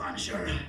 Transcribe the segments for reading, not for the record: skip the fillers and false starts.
Plunger.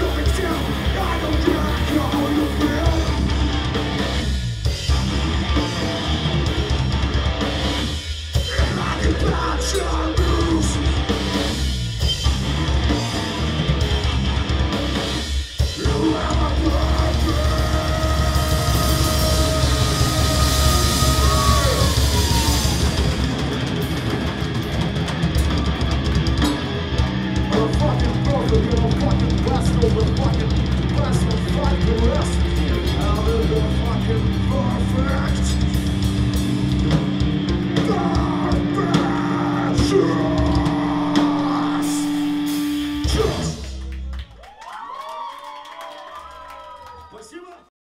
Going to